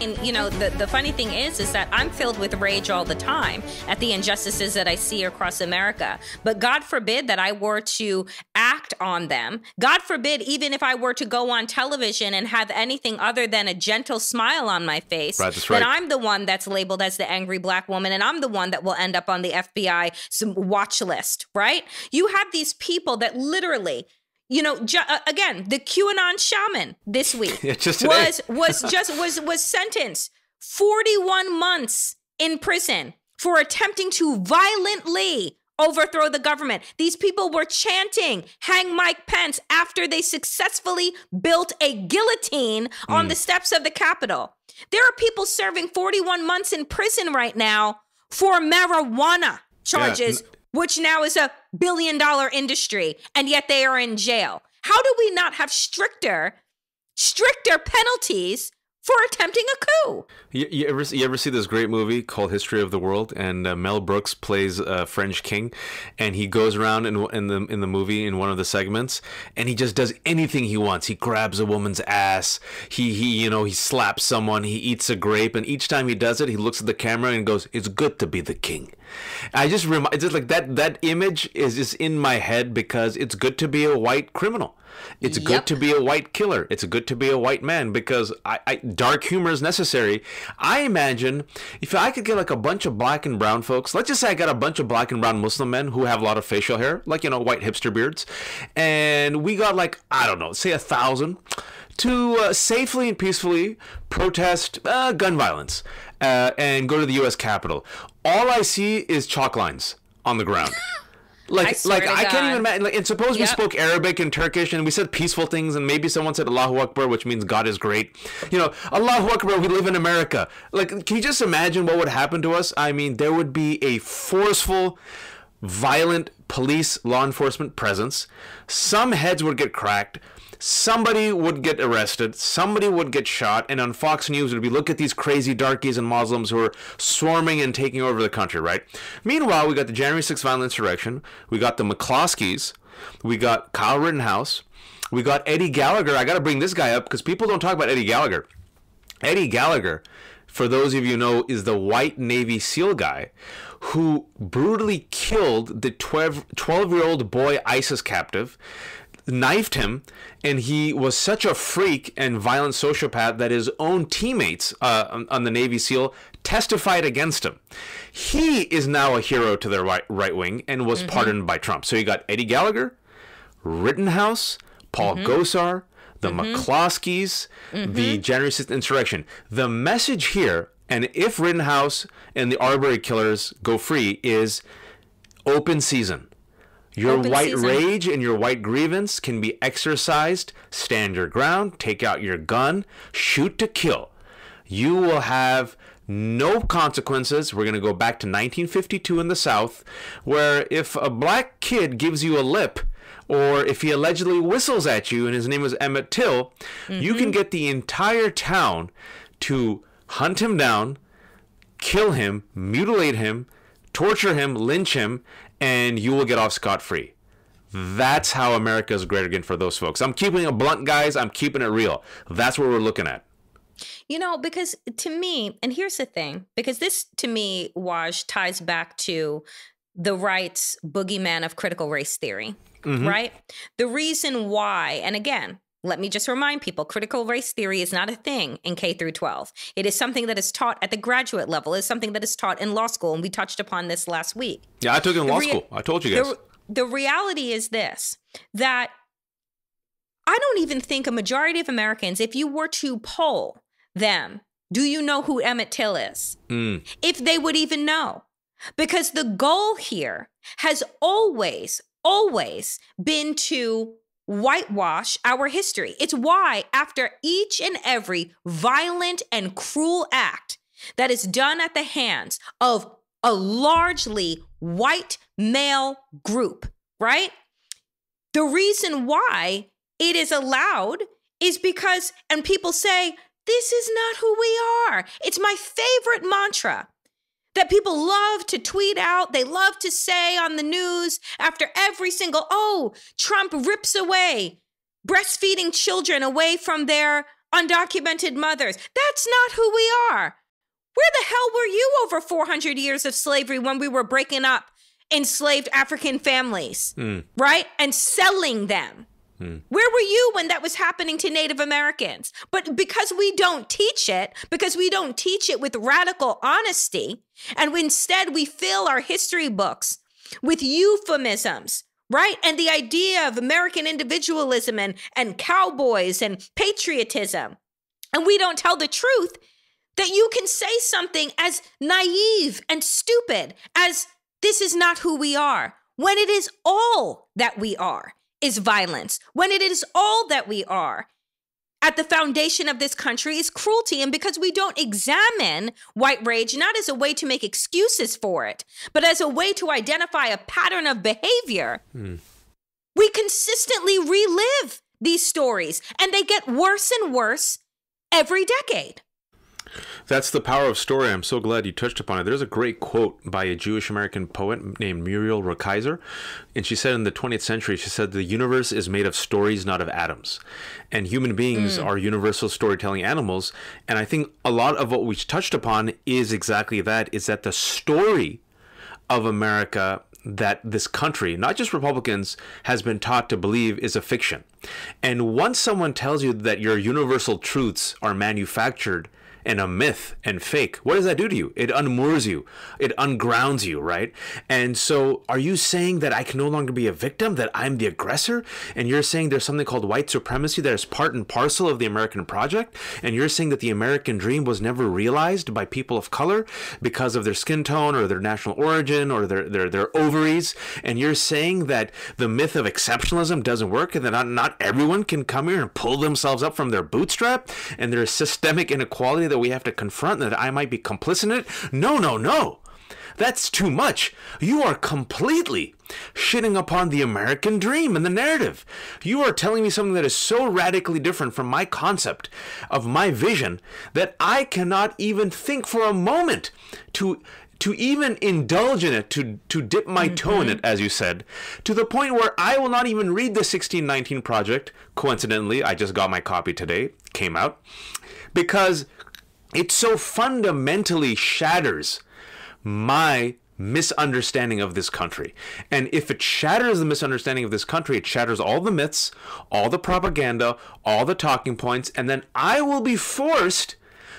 And, you know, the funny thing is that I'm filled with rage all the time at the injustices that I see across America. But God forbid that I were to act on them. God forbid, even if I were to go on television and have anything other than a gentle smile on my face, right, that's right. Then I'm the one that's labeled as the angry black woman, and I'm the one that will end up on the FBI watch list, right? You have these people that literally... You know, again, the QAnon shaman this week was sentenced 41 months in prison for attempting to violently overthrow the government. These people were chanting, "Hang Mike Pence," after they successfully built a guillotine on the steps of the Capitol. There are people serving 41 months in prison right now for marijuana charges. Yeah. Which now is a billion-dollar industry, and yet they are in jail. How do we not have stricter penalties for attempting a coup? You ever see this great movie called History of the World? And Mel Brooks plays a French king, and he goes around in the movie in one of the segments, and he just does anything he wants. He grabs a woman's ass. He slaps someone. He eats a grape, and each time he does it, he looks at the camera and goes, "It's good to be the king." Just like that image is just in my head, because it's good to be a white criminal. It's good to be a white killer. It's good to be a white man, because dark humor is necessary. I imagine if I could get like a bunch of black and brown folks, let's just say I got a bunch of black and brown Muslim men who have a lot of facial hair, like, you know, white hipster beards. And we got like, I don't know, say 1,000 to safely and peacefully protest gun violence and go to the U.S. Capitol. All I see is chalk lines on the ground. I can't even imagine. Like, and suppose we spoke Arabic and Turkish, and we said peaceful things, and maybe someone said Allahu Akbar, which means God is great. You know, Allahu Akbar, we live in America. Like, can you just imagine what would happen to us? I mean, there would be a forceful, violent police law enforcement presence. Some heads would get cracked. Somebody would get arrested, somebody would get shot, and on Fox News it would be, look at these crazy darkies and Muslims who are swarming and taking over the country, right? Meanwhile, we got the January 6th violent insurrection, we got the McCloskeys, we got Kyle Rittenhouse, we got Eddie Gallagher. I got to bring this guy up because people don't talk about Eddie Gallagher. Eddie Gallagher, for those of you who know, is the white Navy SEAL guy who brutally killed the 12-year-old boy ISIS captive, knifed him, and he was such a freak and violent sociopath that his own teammates on the Navy SEAL testified against him. He is now a hero to their right wing and was pardoned by Trump. So you got Eddie Gallagher, Rittenhouse, Paul Gosar, the McCloskeys, the January 6th insurrection. The message here, and if Rittenhouse and the Arbery killers go free, is open season. Your white rage and your white grievance can be exercised. Stand your ground, take out your gun, shoot to kill. You will have no consequences. We're going to go back to 1952 in the South, where if a black kid gives you a lip, or if he allegedly whistles at you, and his name was Emmett Till, you can get the entire town to hunt him down, kill him, mutilate him, torture him, lynch him, and you will get off scot-free. That's how America is great again for those folks. I'm keeping it blunt, guys. I'm keeping it real. That's what we're looking at. You know, because to me, and here's the thing, because this, to me, Waj, ties back to the right's boogeyman of critical race theory, right? The reason why, and again, let me just remind people, critical race theory is not a thing in K through 12. It is something that is taught at the graduate level. It's something that is taught in law school, and we touched upon this last week. Yeah, I took it in law school. I told you guys. The reality is this, that I don't even think a majority of Americans, if you were to poll them, do you know who Emmett Till is? If they would even know. Because the goal here has always, always been to whitewash our history. It's why after each and every violent and cruel act that is done at the hands of a largely white male group, right? The reason why it is allowed is because, and people say, this is not who we are. It's my favorite mantra that people love to tweet out, they love to say on the news after every single, Trump rips away breastfeeding children away from their undocumented mothers. That's not who we are. Where the hell were you over 400 years of slavery when we were breaking up enslaved African families, right? And selling them. Where were you when that was happening to Native Americans? But because we don't teach it, because we don't teach it with radical honesty, and instead we fill our history books with euphemisms, right? And the idea of American individualism and cowboys and patriotism. And we don't tell the truth that you can say something as naive and stupid as this is not who we are, when it is all that we are is violence, when it is all that we are at the foundation of this country is cruelty. And because we don't examine white rage, not as a way to make excuses for it, but as a way to identify a pattern of behavior, we consistently relive these stories, and they get worse and worse every decade. That's the power of story. I'm so glad you touched upon it. There's a great quote by a Jewish American poet named Muriel Rukeyser, and she said in the 20th century, she said, the universe is made of stories, not of atoms. And human beings are universal storytelling animals. And I think a lot of what we touched upon is exactly that, is that the story of America that this country, not just Republicans, has been taught to believe is a fiction. And once someone tells you that your universal truths are manufactured and a myth and fake, what does that do to you? It unmoors you. It ungrounds you, right? And so are you saying that I can no longer be a victim, that I'm the aggressor? And you're saying there's something called white supremacy that is part and parcel of the American project? And you're saying that the American dream was never realized by people of color because of their skin tone or their national origin or their ovaries? And you're saying that the myth of exceptionalism doesn't work and that not everyone can come here and pull themselves up from their bootstrap, and there's systemic inequality that we have to confront, that I might be complicit in it? No, no, no. That's too much. You are completely shitting upon the American dream and the narrative. You are telling me something that is so radically different from my concept of my vision that I cannot even think for a moment to even indulge in it, to dip my toe in it, as you said, to the point where I will not even read the 1619 Project. Coincidentally, I just got my copy today, came out, because it so fundamentally shatters my misunderstanding of this country. And if it shatters the misunderstanding of this country, it shatters all the myths, all the propaganda, all the talking points, and then I will be forced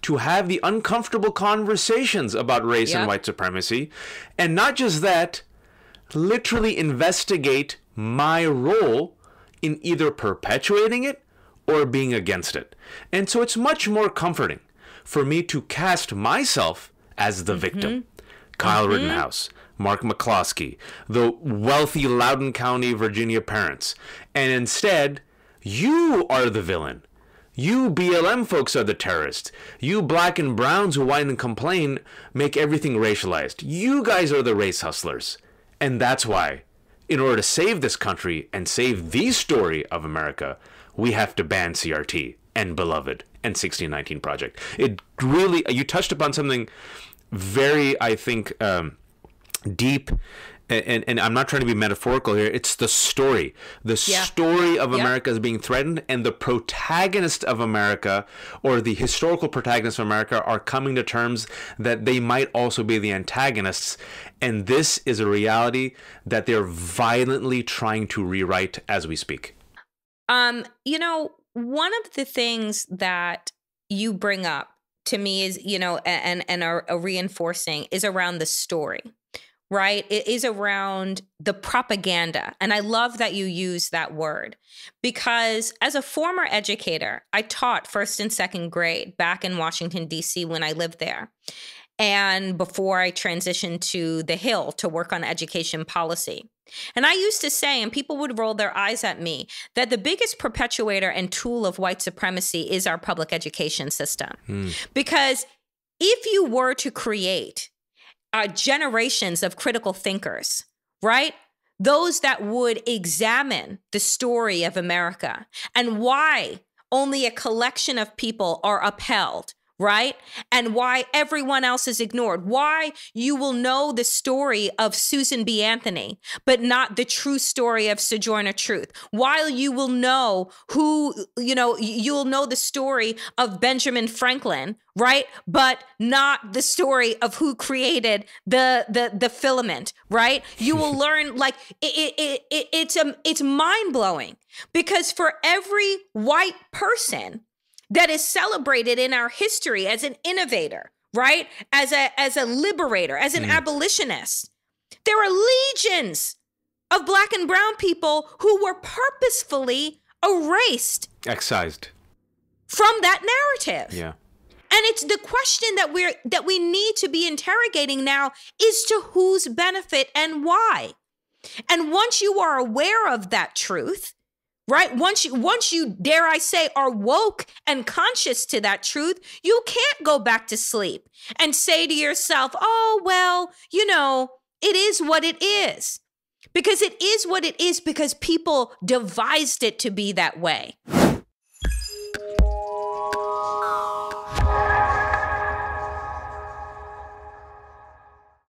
to have the uncomfortable conversations about race and white supremacy. And not just that, literally investigate my role in either perpetuating it or being against it. And so it's much more comforting for me to cast myself as the victim. Kyle Rittenhouse, Mark McCloskey, the wealthy Loudoun County, Virginia parents. And instead, you are the villain. You BLM folks are the terrorists. You black and browns who whine and complain make everything racialized. You guys are the race hustlers. And that's why, in order to save this country and save the story of America, we have to ban CRT and Beloved and 1619 Project. It really, you touched upon something very, I think, deep, and I'm not trying to be metaphorical here. It's the story. The story of America is being threatened, and the protagonist of America, or the historical protagonists of America, are coming to terms that they might also be the antagonists. And this is a reality that they're violently trying to rewrite as we speak. You know, one of the things that you bring up to me is, you know, and are reinforcing is around the story, right? It is around the propaganda. And I love that you use that word, because as a former educator, I taught first and second grade back in Washington, D.C. when I lived there. And before I transitioned to the Hill to work on education policy. And I used to say, and people would roll their eyes at me, that the biggest perpetuator and tool of white supremacy is our public education system. Because if you were to create generations of critical thinkers, right, those that would examine the story of America and why only a collection of people are upheld, right? And why everyone else is ignored, why you will know the story of Susan B. Anthony, but not the true story of Sojourner Truth, while you will know who, you know, you'll know the story of Benjamin Franklin, right? But not the story of who created the filament, right? You will learn, like, it's mind blowing, because for every white person that is celebrated in our history as an innovator, right? As a liberator, as an abolitionist, there are legions of black and brown people who were purposefully erased, excised from that narrative. Yeah. And it's the question that we need to be interrogating now is to whose benefit and why. And once you are aware of that truth, right? Once you, dare I say, are woke and conscious to that truth, you can't go back to sleep and say to yourself, oh, well, you know, it is what it is. Because it is what it is, because people devised it to be that way.